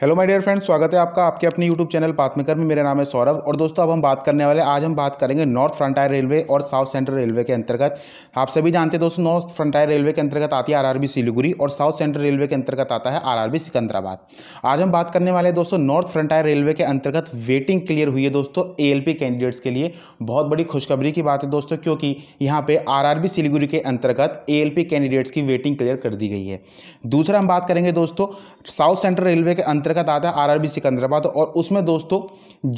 Hello my dear friends, स्वागत है आपका आपके अपने यूट्यूब चैनल पाथमेकर में। मेरा नाम है सौरभ और दोस्तों अब हम बात करने वाले आज हम बात करेंगे नॉर्थ फ्रंटियर रेलवे और साउथ सेंट्रल रेलवे के अंतर्गत। आप सभी जानते हैं दोस्तों नॉर्थ फ्रंटियर रेलवे के अंतर्गत आती है आरआरबी सिलीगुड़ी और साउथ सेंट्रल रेलवे के अंतर्गत आता है आरआरबी सिकंदराबाद। आज हम बात करने वाले दोस्तों नॉर्थ फ्रंटियर रेलवे के अंतर्गत वेटिंग क्लियर हुई है दोस्तों ALP कैंडिडेट्स के लिए। बहुत बड़ी खुशखबरी की बात है दोस्तों, क्योंकि यहाँ पे आरआरबी सिलीगुड़ी के अंतर्गत ALP कैंडिडेट्स की वेटिंग क्लियर कर दी गई है। दूसरा हम बात करेंगे दोस्तों साउथ सेंट्रल रेलवे के अंतर्गत आता है आरआरबी सिकंदराबाद और उसमें दोस्तों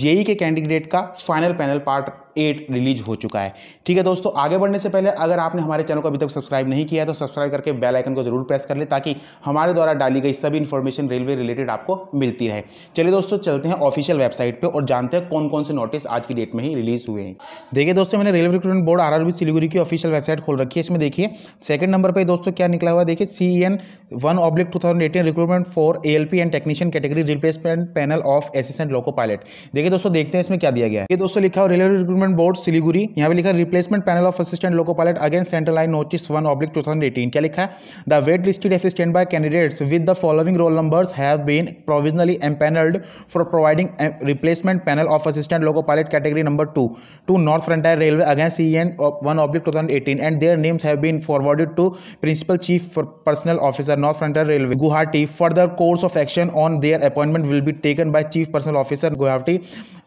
JE के कैंडिडेट का फाइनल पैनल पार्ट 8 रिलीज हो चुका है। ठीक है दोस्तों, आगे बढ़ने से पहले अगर आपने हमारे चैनल को अभी तक सब्सक्राइब नहीं किया है तो सब्सक्राइब करके बेल आइकन को जरूर प्रेस कर ले ताकि हमारे द्वारा डाली गई सभी इन्फॉर्मेशन रेलवे रिलेटेड आपको मिलती रहे। चलिए दोस्तों चलते हैं ऑफिशियल वेबसाइट पे और जानते हैं कौन कौन से नोटिस आज की डेट में ही रिलीज हुए हैं। देखिए दोस्तों, मैंने railway recruitment Board RRB Siliguri की ऑफिशियल वेबसाइट खोल रखी है। इसमें देखिए सेकंड नंबर पर दोस्तों क्या निकला हुआ, देखिए CN 1/2018 recruitment for ALP and technician category replacement panel of assistant loco pilot. देखिए दोस्तों, देखते हैं इसमें क्या दिया गया है। ये दोस्तों लिखा हुआ रेलवे रिक्रूटमेंट बोर्ड सिलीगुड़ी, यहाँ पे लिखा replacement panel of assistant loco pilot against central line notice 1/2018। क्या लिखा है, the wait listed stand by candidates with the following roll numbers have been provisionally empanelled for providing replacement panel of assistant loco pilot category number 2 to north frontier railway against CN 1/2018 and their names have been forwarded to principal chief personnel officer north frontier railway Guwahati. Further course of action on their appointment will be taken by chief personnel officer Guwahati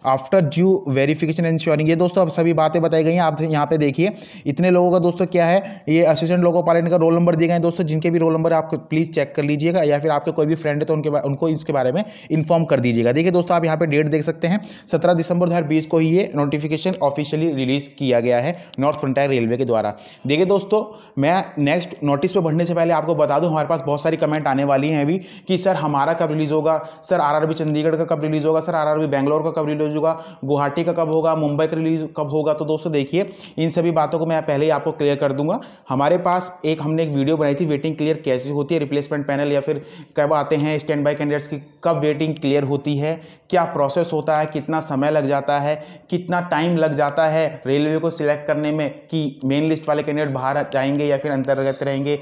after due verification ensuring. ये दोस्तों अब सभी बातें बताई गई हैं। आप यहाँ पे देखिए इतने लोगों का दोस्तों क्या है, ये असिस्टेंट लोको पायलट का रोल नंबर दिए गए हैं दोस्तों, जिनके भी रोल नंबर आपको प्लीज़ चेक कर लीजिएगा या फिर आपके कोई भी फ्रेंड है तो उनको इसके बारे में इन्फॉर्म कर दीजिएगा। देखिए दोस्तों, आप यहाँ पे डेट देख सकते हैं 17 दिसंबर 2020 को ही ये नोटिफिकेशन ऑफिशियली रिलीज किया गया है नॉर्थ फ्रंटियर रेलवे के द्वारा। देखिए दोस्तों, मैं नेक्स्ट नोटिस पर बढ़ने से पहले आपको बता दूँ हमारे पास बहुत सारी कमेंट आने वाली हैं अभी कि सर हमारा कब रिलीज़ होगा, सर RRB चंडीगढ़ का कब रिलीज़ होगा, सर RRB बैंगलोर का कब रिलीज होगा, गुवाहाटी का कब होगा, मुंबई का रिलीज कब होगा। तो दोस्तों देखिए, इन सभी बातों को मैं पहले ही आपको क्लियर कर दूंगा। हमारे पास हमने एक वीडियो बनाई थी वेटिंग क्लियर कैसे होती है, रिप्लेसमेंट पैनल या फिर कब आते हैं स्टैंड बाय कैंडिडेट्स की, कब वेटिंग क्लियर होती है, क्या प्रोसेस होता है, कितना समय लग जाता है, कितना टाइम लग जाता है रेलवे को सिलेक्ट करने में कि मेन लिस्ट वाले कैंडिडेट बाहर जाएंगे या फिर अंतर्गत रहेंगे,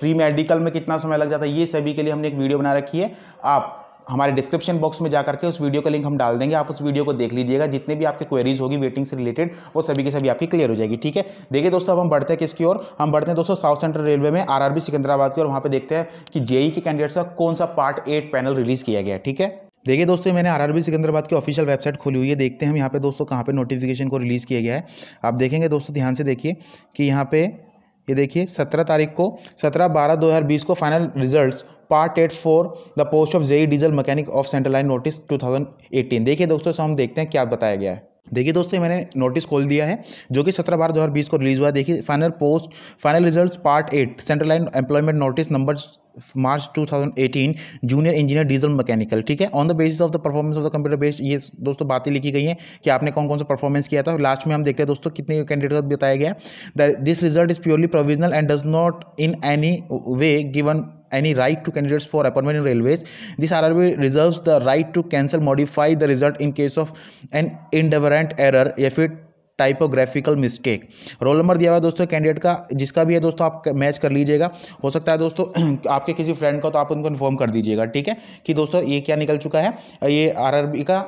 प्री मेडिकल में कितना समय लग जाता है, ये सभी के लिए हमने एक वीडियो बना रखी है। आप हमारे डिस्क्रिप्शन बॉक्स में जाकर के उस वीडियो का लिंक हम डाल देंगे, आप उस वीडियो को देख लीजिएगा। जितने भी आपके क्वेरीज होगी वेटिंग से रिलेटेड वो सभी की सभी आपकी क्लियर हो जाएगी। ठीक है, देखिए दोस्तों अब हम बढ़ते हैं किसकी ओर, हम बढ़ते हैं दोस्तों साउथ सेंट्रल रेलवे में RRB सिकंदराबाद की ओर। वहाँ पे देखते हैं कि JE के कैंडिडेट्स का कौन सा पार्ट 8 पैनल रिलीज़ किया गया। ठीक है, देखिए दोस्तों, मैंने RRB सिकंदराबाद की ऑफिशियल वेबसाइट खोली हुई है। देखते हैं हम यहाँ पे दोस्तों कहाँ पे नोटिफिकेशन को रिलीज़ किया गया है। आप देखेंगे दोस्तों, ध्यान से देखिए कि यहाँ पे ये देखिए 17 तारीख को 17/12/2020 को final results part 8 for the post of JE diesel mechanic of central line notice 2018। देखिए दोस्तों, हम देखते हैं क्या बताया गया है। देखिए दोस्तों, मैंने नोटिस खोल दिया है जो कि 17/12/2020 को रिलीज हुआ है। देखिए final results part 8 central line employment notice number March 2018 junior engineer diesel mechanical. ठीक है, on the basis of the performance of the computer based, ये दोस्तों बातें लिखी गई हैं कि आपने कौन कौन सा परफॉर्मेंस किया था। लास्ट में हम देखते हैं दोस्तों कितने कैंडिडेट को बताया गया। This result is purely provisional and does not in any way given any right to candidates for appointment in railways. This RRB reserves the right to cancel, modify the result in case of an inadvertent error if it typographical mistake. Roll number दिया हुआ है दोस्तों candidate का, जिसका भी है दोस्तों आप मैच कर लीजिएगा। हो सकता है दोस्तों आपके किसी फ्रेंड का, तो आप उनको इन्फॉर्म कर दीजिएगा। ठीक है कि दोस्तों ये क्या निकल चुका है, ये RRB का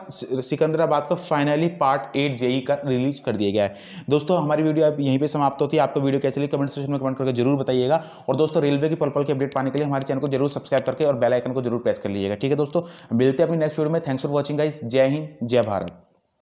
सिकंदराबाद का फाइनली पार्ट 8 JE का रिलीज कर दिया गया है। दोस्तों हमारी वीडियो अब यहीं पर समाप्त होती है। आपको वीडियो कैसे लगी कमेंट सेक्शन में कमेंट करके जरूर बताइएगा। और दोस्तों रेलवे की पल-पल की अपडेट पाने के लिए हमारे चैनल को जरूर सब्सक्राइब करके और बेल आइकन को जरूर प्रेस कर लीजिएगा। ठीक है दोस्तों, मिलते हैं अपनी नेक्स्ट वीडियो में। Thanks for watching guys. जय हिंद, जय भारत।